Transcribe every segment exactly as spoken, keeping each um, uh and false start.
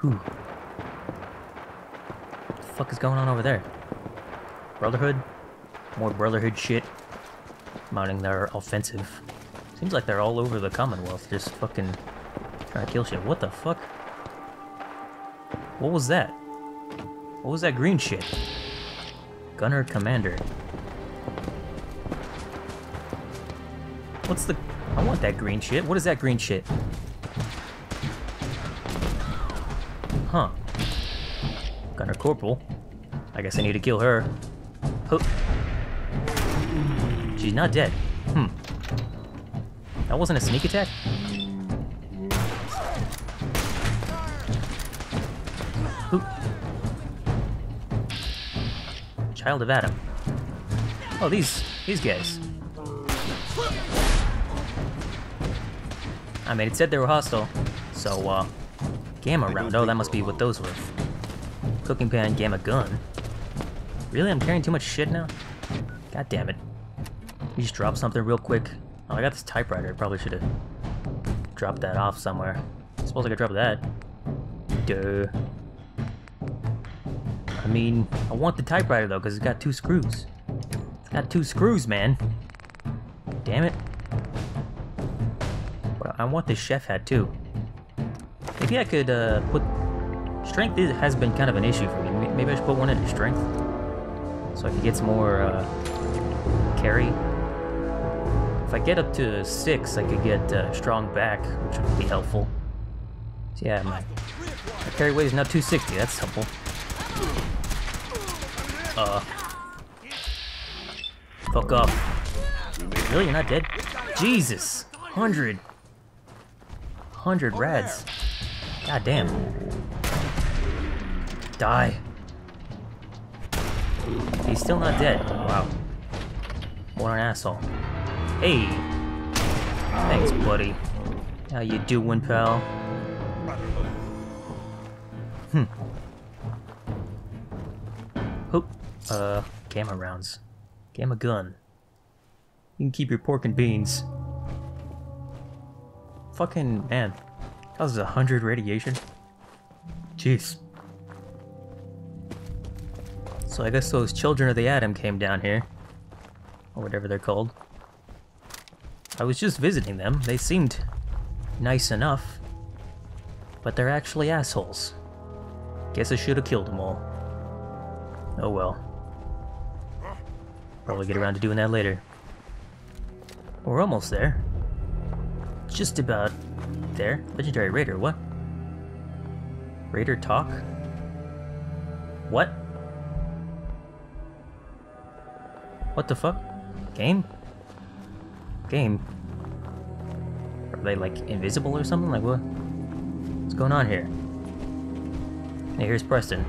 Whew. What the fuck is going on over there? Brotherhood? More Brotherhood shit. Mounting their offensive. Seems like they're all over the Commonwealth, just fucking trying to kill shit. What the fuck? What was that? What was that green shit? Gunner Commander. What's the... I want that green shit. What is that green shit? Huh. Gunner Corporal. I guess I need to kill her. Huh. She's not dead. Hmm. That wasn't a sneak attack? Huh. Child of Adam. Oh, these... these guys. I mean, it said they were hostile, so, uh, gamma round. Oh, that must be what those were. Cooking pan, gamma gun. Really? I'm carrying too much shit now? God damn it. You just drop something real quick. Oh, I got this typewriter. I probably should have dropped that off somewhere. I suppose I could drop that. Duh. I mean, I want the typewriter, though, because it's got two screws. It's got two screws, man. Damn it. I want this chef hat too. Maybe I could uh, put... Strength is, has been kind of an issue for me. Maybe I should put one into strength. So I can get some more uh, carry. If I get up to six, I could get uh, strong back, which would be helpful. So yeah, my, my carry weight is now two sixty. That's helpful. Uh. Fuck off. Really? You're not dead? Jesus! one hundred! one hundred rads. God damn. Die. He's still not dead. Wow. What an asshole. Hey. Thanks, buddy. How you doing, pal? Hmm. Hoop. Uh, gamma rounds. Gamma gun. You can keep your pork and beans. Fucking, man, that was a hundred radiation. Jeez. So I guess those children of the atom came down here. Or whatever they're called. I was just visiting them. They seemed nice enough. But they're actually assholes. Guess I should have killed them all. Oh well. Probably get around to doing that later. We're almost there. Just about there. Legendary Raider, what? Raider talk? What? What the fuck? Game? Game? Are they like invisible or something? Like what? What's going on here? Hey, here's Preston.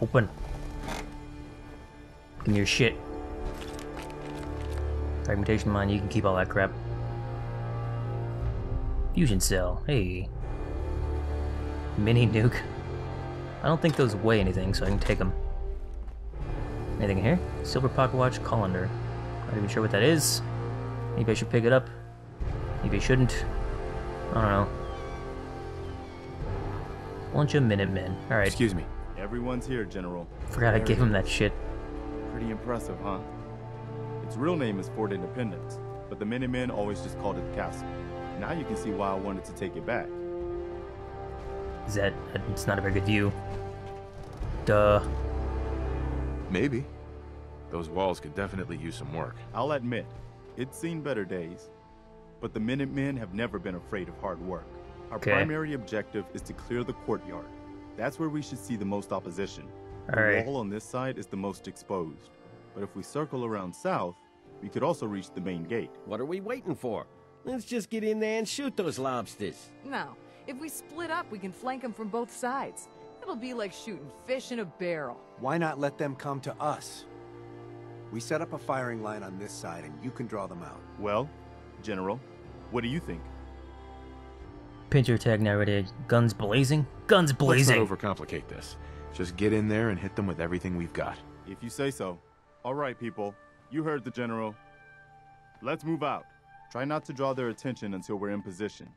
Open. Give me your shit. Fragmentation mine, you can keep all that crap. Fusion cell, hey. Mini nuke. I don't think those weigh anything, so I can take them. Anything in here? Silver pocket watch, colander. Not even sure what that is. Maybe I should pick it up. Maybe I shouldn't. I don't know. Bunch of Minutemen. Alright. Excuse me. Everyone's here, General. Forgot I gave him that shit. Pretty impressive, huh? Its real name is Fort Independence, but the Minutemen always just called it the castle. Now you can see why I wanted to take it back. Is that... it's not a very good view. Duh. Maybe. Those walls could definitely use some work. I'll admit, it's seen better days, but the Minutemen have never been afraid of hard work. Our okay. primary objective is to clear the courtyard. That's where we should see the most opposition. All right. The wall on this side is the most exposed. But if we circle around south, we could also reach the main gate. What are we waiting for? Let's just get in there and shoot those lobsters. No, if we split up, we can flank them from both sides. It'll be like shooting fish in a barrel. Why not let them come to us? We set up a firing line on this side and you can draw them out. Well, General, what do you think? Pincher tag narrated, guns blazing? Guns blazing! Let's not overcomplicate this. Just get in there and hit them with everything we've got. If you say so. Alright, people. You heard the General. Let's move out. Try not to draw their attention until we're in position.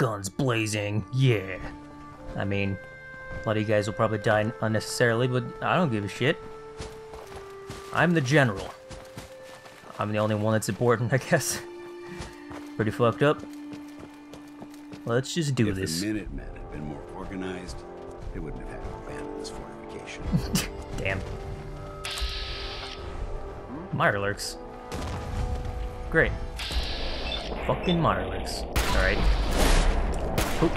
guns blazing, yeah. I mean, a lot of you guys will probably die unnecessarily, but I don't give a shit. I'm the general. I'm the only one that's important, I guess. Pretty fucked up. Let's just do if this. If the Minutemen had been more organized, they wouldn't have had to abandon this fortification. Damn. Mirelurks. Great. Fucking Mirelurks. Alright. Poop.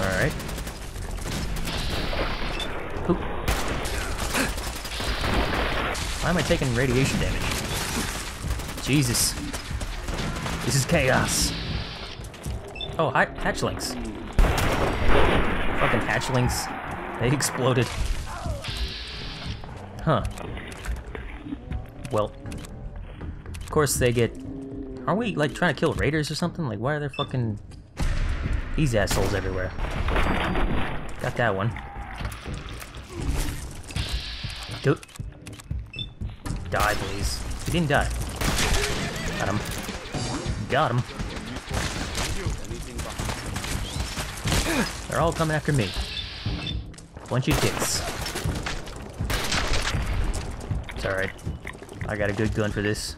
Alright. Poop. Why am I taking radiation damage? Jesus. This is chaos. Oh, hi hatchlings. Fucking hatchlings. They exploded. Huh. Well, of course they get... Aren't we, like, trying to kill raiders or something? Like, why are there fucking... these assholes everywhere? Got that one. Do... Die, please. He didn't die. Got him. Got him. They're all coming after me. Bunch of dicks. It's alright. I got a good gun for this.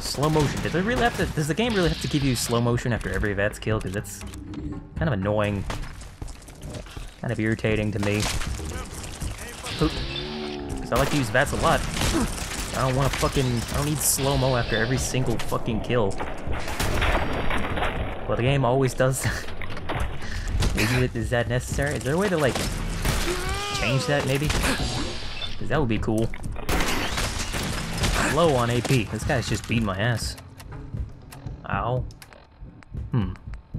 Slow motion. Does it really have to? Does the game really have to give you slow motion after every VATS kill? Because that's kind of annoying, kind of irritating to me. Oop. Because I like to use VATS a lot. I don't want to fucking. I don't need slow mo after every single fucking kill. Well, the game always does. Maybe is that necessary? Is there a way to like change that? Maybe? Because that would be cool. Low on A P. This guy's just beating my ass. Ow. Hmm.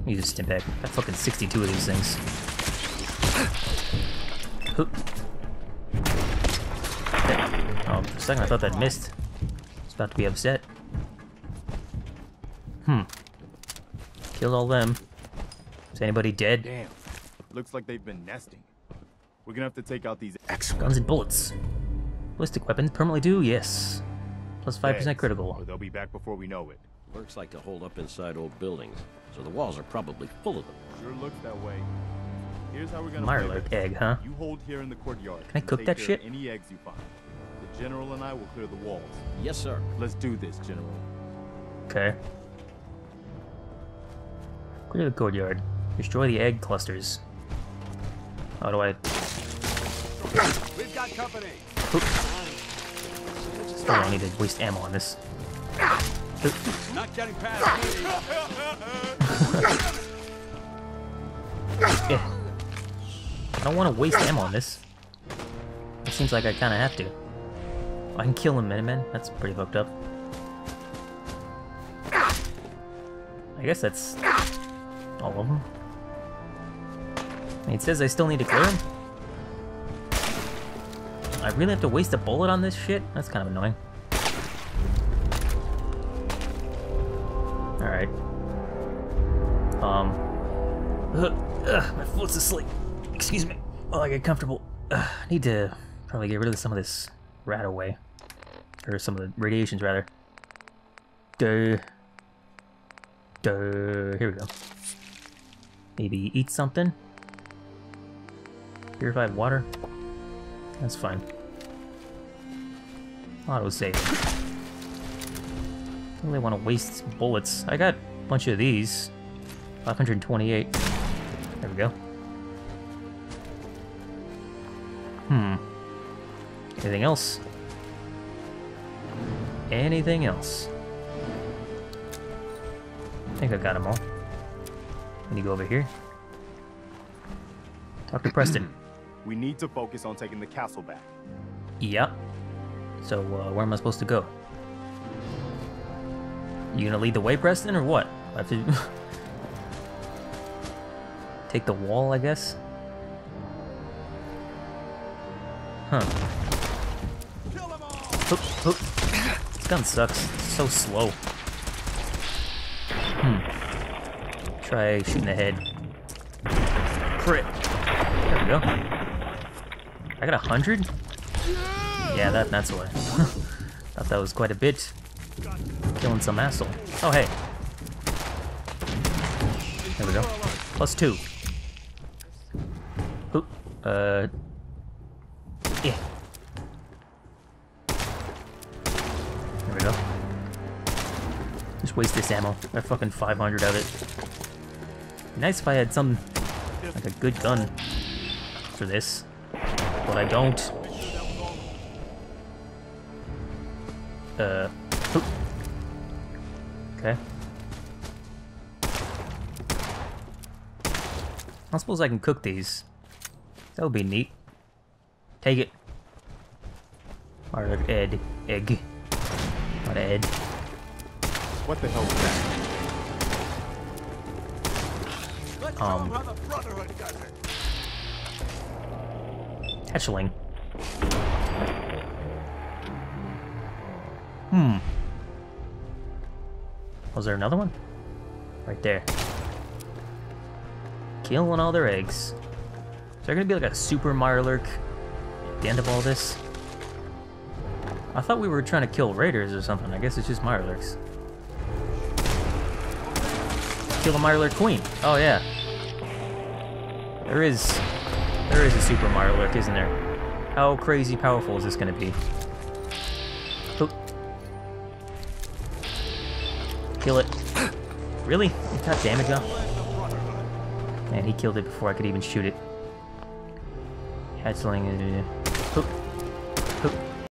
Use a stimpak. Got fucking sixty-two of these things. Hoop. Oh, for a second I thought that missed. I was about to be upset. Hmm. Killed all them. Is anybody dead? Damn. Looks like they've been nesting. We're gonna have to take out these excellent guns and bullets. Ballistic weapons permanently do? Yes. Plus five percent critical. Or they'll be back before we know it. Lurks like to hold up inside old buildings, so the walls are probably full of them. Sure looks that way. Here's how we're gonna Mirelurk egg, huh? You hold here in the courtyard. Can I cook that shit? Any eggs you find. The general and I will clear the walls. Yes, sir. Let's do this, general. Okay. Clear the courtyard. Destroy the egg clusters. How do I? We've got company. Oops. Oh, I need to waste ammo on this. Not getting past me. Yeah. I don't want to waste ammo on this. It seems like I kind of have to. Oh, I can kill him, Minutemen. That's pretty fucked up. I guess that's all of them. It says I still need to clear him. I really have to waste a bullet on this shit? That's kind of annoying. Alright. Um. Ugh, ugh, my foot's asleep. Excuse me. Oh, I get comfortable. Ugh, I need to probably get rid of some of this rat away. Or some of the radiations, rather. Duh. Duh. Here we go. Maybe eat something? Purified water? That's fine. Auto-save. I really want to waste bullets. I got a bunch of these. five hundred twenty-eight. There we go. Hmm. Anything else? Anything else? I think I got them all. Let me go over here. Talk to Preston. We need to focus on taking the castle back. Yep. So, uh, where am I supposed to go? You gonna lead the way, Preston, or what? I have to... Take the wall, I guess? Huh. Kill them all! Oop, oop. This gun sucks. It's so slow. Hmm. Try shooting the head. Crit. There we go. I got a hundred? Yeah, that, that's what. Thought that was quite a bit. Killing some asshole. Oh, hey. There we go. Plus two. Oop. Uh. Yeah. There we go. Just waste this ammo. Got fucking five hundred of it. Nice if I had some, like a good gun for this, but I don't. Uh. Oop. Okay. I suppose I can cook these. That would be neat. Take it. All right, Ed. Egg. Not Ed. What the hell was that? Let's um. Hatchling. Hmm. Was there another one? Right there. Killing all their eggs. Is there gonna be like a super Mirelurk at the end of all this? I thought we were trying to kill raiders or something. I guess it's just Mirelurks. Kill a Mirelurk Queen. Oh yeah. There is, there is a super Mirelurk, isn't there? How crazy powerful is this gonna be? Oop. Kill it. Really? It got damage off. And he killed it before I could even shoot it. Hatchling. Oop.